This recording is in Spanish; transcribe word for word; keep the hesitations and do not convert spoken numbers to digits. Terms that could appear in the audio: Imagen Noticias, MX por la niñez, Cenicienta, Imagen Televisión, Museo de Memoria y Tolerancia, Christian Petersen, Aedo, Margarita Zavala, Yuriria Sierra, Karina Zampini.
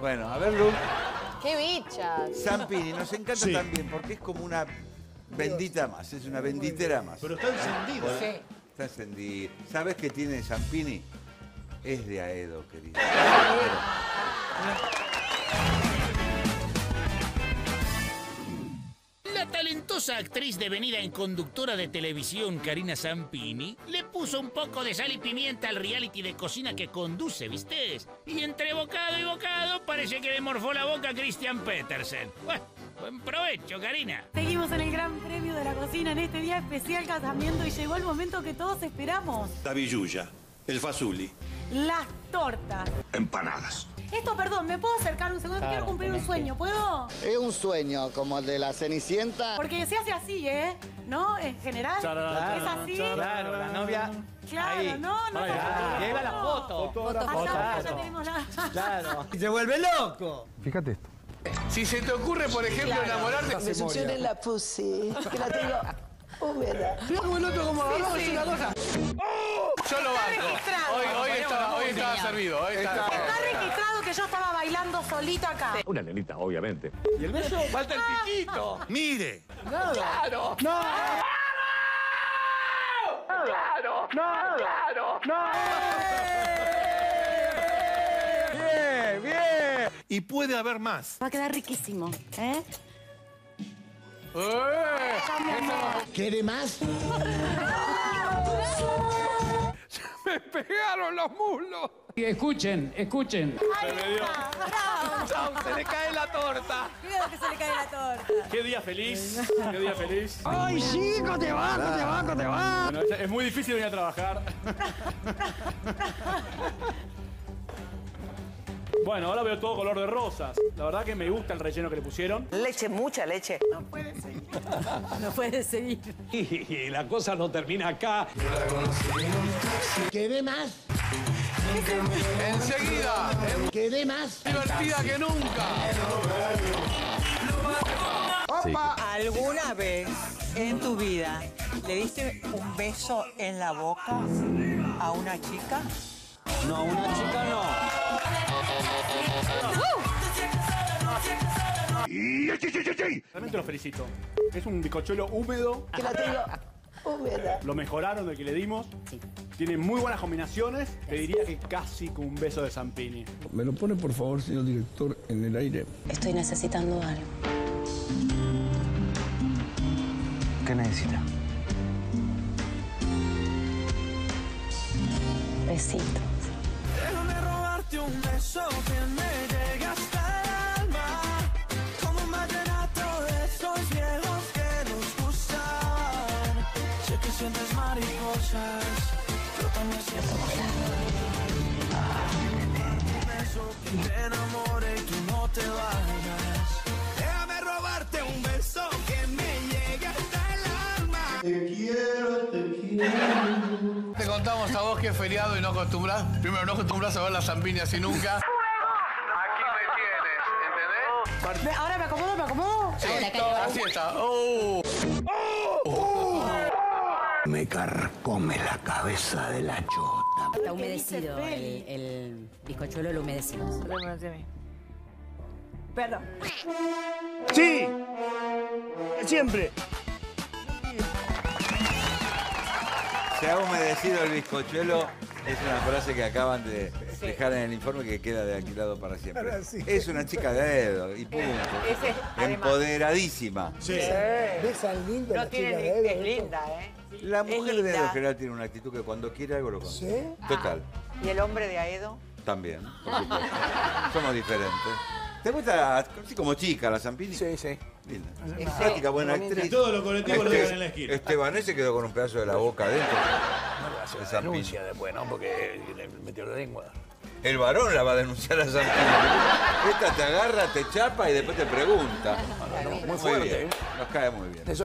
Bueno, a ver, Lu. ¡Qué bicha! Zampini, nos encanta sí. también porque es como una bendita más, es una benditera más. Pero está encendida. ¿Eh? Sí. Está encendida. ¿Sabes qué tiene Zampini? Es de Aedo, querido. La talentosa actriz devenida en conductora de televisión, Karina Zampini, le puso un poco de sal y pimienta al reality de cocina que conduce, ¿viste? Y entre bocado y bocado parece que le morfó la boca a Christian Petersen. Bueno, buen provecho, Karina. Seguimos en el Gran Premio de la Cocina en este día especial casamiento y llegó el momento que todos esperamos. La billulla, el fazuli. Las tortas. Empanadas. Esto, perdón, ¿me puedo acercar un segundo? Claro, quiero cumplir un sueño, ¿puedo? Es un sueño, como el de la Cenicienta. Porque se hace así, ¿eh? ¿No? En general, charará, es así. Claro, la novia... Claro, ahí. no, no. Claro. Lleva la foto. foto, foto, foto. Acá ya tenemos la... Claro. Y se vuelve loco. Fíjate esto. Si se te ocurre, por ejemplo, claro. enamorarte... Me succiona en la pussy, que la tengo húmeda. Mira como el otro, como vamos una cosa. Yo lo banco. Hoy, hoy estaba, hoy estaba servido. Hoy estaba... Está registrado que yo estaba bailando solito acá. Una nenita, obviamente. ¿Y el beso? Falta el piquito. ¡Mire! ¡Claro! ¡Claro! ¡No! ¡Claro! ¡No! ¡Claro! ¡No! ¡Bien! ¡Bien! Y puede haber más. Va a quedar riquísimo, ¿eh? ¿Quiere más? ¡Me pegaron los muslos! Y escuchen, escuchen. Ay, se me dio. Bravo. Chau, se le cae la torta. Cuidado que se le cae la torta. Qué día feliz, qué día feliz. Ay, chico, te banco, te banco, te banco. Bueno, es muy difícil venir a trabajar. Bueno, ahora veo todo color de rosas. La verdad que me gusta el relleno que le pusieron. Leche, mucha leche. No puede seguir. No puede seguir. Y la cosa no termina acá. ¿Querés más? Enseguida. ¿Querés más? Divertida que nunca. Opa. ¿Alguna vez en tu vida le diste un beso en la boca a una chica? No, a una chica no. Realmente los felicito. Es un bizcochuelo húmedo. Que la tengo húmeda. Lo mejoraron del que le dimos. Sí. Tienen muy buenas combinaciones. Te diría que casi con un beso de Zampini. ¿Me lo pone, por favor, señor director, en el aire? Estoy necesitando algo. ¿Qué necesita? Besitos. Déjame robarte un beso que me llega hasta el alma. Como un vallenato de esos viejos que nos gustan. Sé que sientes mariposas, pero también siento un beso que te enamore y que no te vayas. Déjame robarte un beso que me llega hasta el alma. Te quiero, te quiero. Te contamos a vos que es feriado y no acostumbras. Primero, no acostumbras a ver la Zampini así nunca. Aquí me tienes, ¿entendés? Ahora me acomodo, me acomodo. Sí, así está. Oh. Oh. Oh. Me carcome la cabeza de la chota. Está humedecido el, el bizcochuelo, lo humedecimos. Perdón. Sí. Siempre. Se ha humedecido el bizcochuelo, es una frase que acaban de sí. dejar en el informe que queda de alquilado para siempre. Ahora, sí. Es una chica de Aedo y punto. Ese, empoderadísima. Sí. Sí. Esa linda no tiene, de Aedo, es linda, ¿eh? Sí. La mujer de Aedo en general tiene una actitud que cuando quiere algo lo consigue. ¿Sí? Total. Ah. ¿Y el hombre de Aedo? También, por supuesto. Somos diferentes. ¿Te gusta así como chica la Zampini? Sí, sí. Linda. Es práctica, buena actriz. Todos los colectivos lo dejan en la esquina. Estebanés se quedó con un pedazo de la boca adentro. No le hace la denuncia después, ¿no? Porque le metió la lengua. El varón la va a denunciar a Zampini. Esta te agarra, te chapa y después te pregunta. Muy fuerte. Nos cae muy bien.